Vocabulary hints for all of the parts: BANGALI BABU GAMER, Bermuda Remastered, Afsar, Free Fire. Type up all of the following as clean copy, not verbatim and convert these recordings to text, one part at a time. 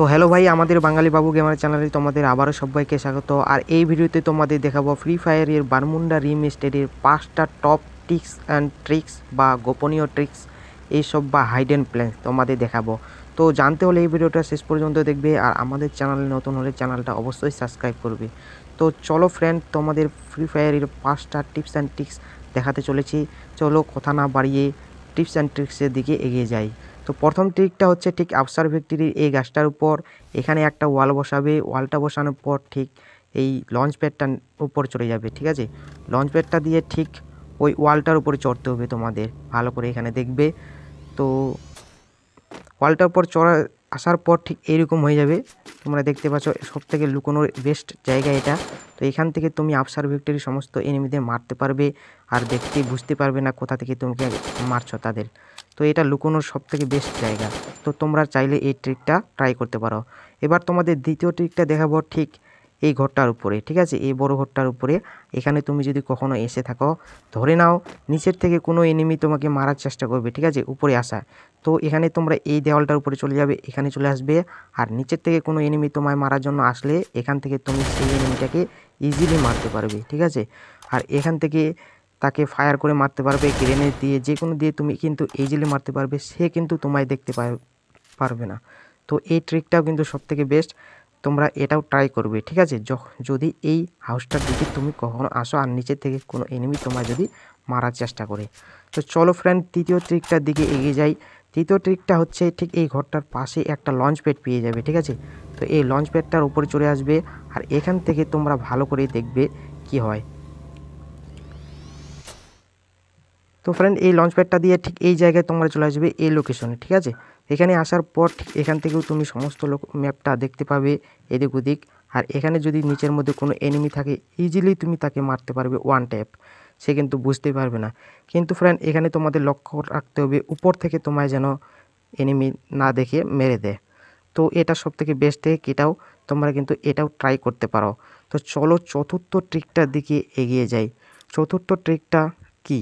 तो हेलो भाई आमादेर बांगाली बाबू गेमार चैनल तुम्हारे आबारो सबाइके स्वागत। और ये भिडियोते तुम्हारे देखाबो फ्री फायर बर्मुडा रिमिस्टेडर 5टा टप टिप्स एंड ट्रिक्स बा गोपनीय ट्रिक्स ये सब बा हाइड एंड प्लेन तुम्हारे देखाबो। तो जानते होले भिडियोटा शेष पर्यन्त देखबे और आमादेर चैनल नतुन होले चैनलटा अवश्य सबस्क्राइब करबे। तो चलो फ्रेंड तुम्हारे फ्री फायर 5टा टिप्स एंड ट्रिक्स देखाते चलेछि। चलो कथा ना बाड़िये टिप्स एंड ट्रिक्सर दिके एगिए जाई। तो प्रथम ट्रिकटा होच्छे ठीक अफसार फैक्टरिर ए गाछटार ऊपर एखाने एकटा वाल बसाबे। वालटा बसानोर पर ठीक এই লঞ্চ প্যাডটার উপর চলে যাবে। ঠিক আছে, লঞ্চ প্যাডটা দিয়ে ঠিক ওই ওয়ালটার উপরে চড়তে হবে তোমাদের, ভালো করে এখানে দেখবে। তো ওয়ালটার উপর চড়া আসার পর ঠিক এরকম হয়ে যাবে, তোমরা দেখতে পাচ্ছ। সবথেকে লুকোনোর বেস্ট জায়গা এটা। তো এখান থেকে তুমি আফসার ফ্যাক্টরির সমস্ত এনিমিদের মারতে পারবে আর দেখতে বুঝতে পারবে না কোথা থেকে তুমি মারছো তাদের। তো এটা লুকোনোর সবথেকে বেস্ট জায়গা। তো তোমরা চাইলে এই ট্রিকটা ট্রাই করতে পারো। এবার তোমাদের দ্বিতীয় ট্রিকটা দেখাবো ঠিক এই ঘরটার উপরে। ঠিক আছে, এই বড় ঘরটার উপরে এখানে তুমি যদি কখনো এসে থাকো, ধরে নাও নিচের থেকে কোনো এনিমি তোমাকে মারার চেষ্টা করবে, ঠিক আছে, উপরে আসা। তো এখানে তোমরা এই দেওয়ালটার উপরে চলে যাবে, এখানে চলে আসবে। আর নিচের থেকে কোনো এনিমি তোমায় মারার জন্য আসলে এখান থেকে তুমি সেই এনিমিটাকে ইজিলি মারতে পারবে। ঠিক আছে, আর এখান থেকে তাকে ফায়ার করে মারতে পারবে, গ্রেনেড দিয়ে, যে কোনো দিয়ে তুমি কিন্তু ইজিলি মারতে পারবে, সে কিন্তু তোমায় দেখতে পারবে না। তো এই ট্রিকটাও কিন্তু সবথেকে বেস্ট, তোমরা এটাও ট্রাই করবে। ঠিক আছে, যদি এই হাউসটার দিকে তুমি কখনো আসো আর নিচে থেকে কোনো এনিমি তোমায় যদি মারার চেষ্টা করে। তো চলো ফ্রেন্ড তৃতীয় ট্রিকটার দিকে এগিয়ে যাই। তৃতীয় ট্রিকটা হচ্ছে ঠিক এই ঘরটার পাশে একটা লঞ্চ প্যাড পেয়ে যাবে। ঠিক আছে, তো এই লঞ্চ প্যাডটার উপরে চলে আসবে আর এখান থেকে তোমরা ভালো করে দেখবে কি হয়। তো ফ্রেন্ড এই লঞ্চ প্যাডটা দিয়ে ঠিক এই জায়গায় তোমরা চলে আসবে, এই লোকেশনে। ঠিক আছে, এখানে আসার পর ঠিক এখান থেকেও তুমি সমস্ত ম্যাপটা দেখতে পাবে এদিক ওদিক। আর এখানে যদি নিচের মধ্যে কোনো এনিমি থাকে ইজিলি তুমি তাকে মারতে পারবে ওয়ান ট্যাপ, সে কিন্তু বুঝতে পারবে না। কিন্তু ফ্রেন্ড এখানে তোমাদের লক্ষ্য রাখতে হবে উপর থেকে তোমায় যেন এনিমি না দেখে মেরে দেয়। তো এটা সবথেকে বেস্ট ট্রিক, এটাও তোমরা কিন্তু এটাও ট্রাই করতে পারো। তো চলো চতুর্থ ট্রিকটার দিকে এগিয়ে যাই। চতুর্থ ট্রিকটা কি?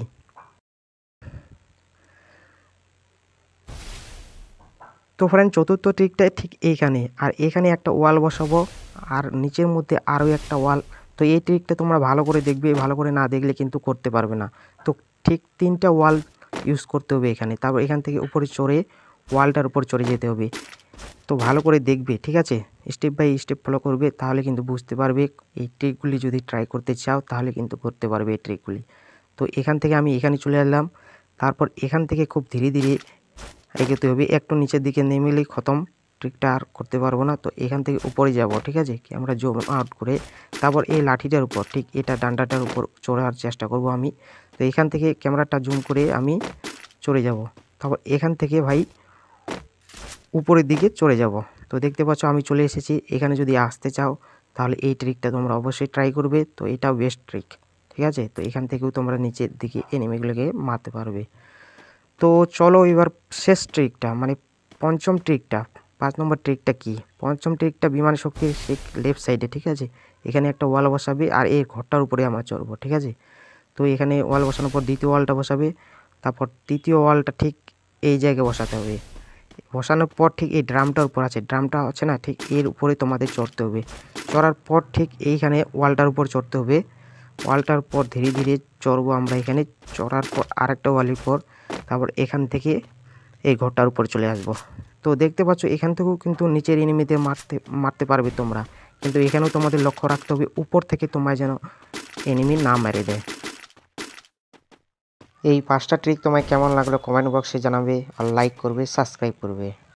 তো ফ্রেন্ড চতুর্থ ট্রিকটা ঠিক এইখানে, আর এখানে একটা ওয়াল বসাবো আর নিচের মধ্যে আরও একটা ওয়াল। তো এই ট্রিকটা তোমরা ভালো করে দেখবে, ভালো করে না দেখলে কিন্তু করতে পারবে না। তো ঠিক 3টা ওয়াল ইউজ করতে হবে এখানে, তারপর এখান থেকে উপরে চড়ে ওয়ালটার উপর চড়ে যেতে হবে। তো ভালো করে দেখবে, ঠিক আছে, স্টেপ বাই স্টেপ ফলো করবে, তাহলে কিন্তু বুঝতে পারবে। এই ট্রিকগুলি যদি ট্রাই করতে চাও তাহলে কিন্তু করতে পারবে এই ট্রিকগুলি। তো এখান থেকে আমি এখানে চলে এলাম, তারপর এখান থেকে খুব ধীরে ধীরে এগোতে হবে, একটু নিচের দিকে নেমেলেই খতম, ট্রিকটা আর করতে পারবো না। তো এখান থেকে উপরে যাব, ঠিক আছে, আমরা জুম আউট করে তারপর এই লাঠিটার উপর ঠিক এটা ডান্ডাটার উপর চড়ার চেষ্টা করব আমি। তো এখান থেকে ক্যামেরাটা জুম করে আমি চলে যাব, তারপর এখান থেকে ভাই উপরের দিকে চলে যাব। তো দেখতে পাচ্ছ আমি চলে এসেছি। এখানে যদি আসতে চাও তাহলে এই ট্রিকটা তোমরা অবশ্যই ট্রাই করবে। তো এটাও বেস্ট ট্রিক, ঠিক আছে। তো এখান থেকেও তোমরা নিচের দিকে এনিমিগুলোকে মারতে পারবে। তো চলো এবার শেষ ট্রিকটা, মানে পঞ্চম ট্রিকটা, 5 নম্বর ট্রিকটা কি? পঞ্চম ট্রিকটা বিমান শক্তির ঠিক লেফট সাইডে। ঠিক আছে, এখানে একটা ওয়াল বসাবে আর এই ঘরটার উপরে আমরা চড়বো। ঠিক আছে, তো এখানে ওয়াল বসানোর পর দ্বিতীয় ওয়ালটা বসাবে, তারপর তৃতীয় ওয়ালটা ঠিক এই জায়গায় বসাতে হবে। বসানোর পর ঠিক এই ড্রামটার উপর আছে, ড্রামটা আছে না, ঠিক এর উপরে তোমাদের চড়তে হবে। চড়ার পর ঠিক এইখানে ওয়ালটার উপর চড়তে হবে। ওয়ালটার পর ধীরে ধীরে চড়বো আমরা এখানে, চড়ার পর আরেকটা ওয়ালের পর তারপর এখান থেকে এই ঘরটার উপর চলে আসবো। তো দেখতে পাচ্ছ এখান থেকেও কিন্তু নিচের এনিমিতে মারতে পারবে তোমরা, কিন্তু এখানেও তোমাদের লক্ষ্য রাখতে হবে উপর থেকে তোমায় যেন এনিমি না মেরে দেয়। এই 5টা ট্রিক তোমায় কেমন লাগলো কমেন্ট বক্সে জানাবে আর লাইক করবে, সাবস্ক্রাইব করবে।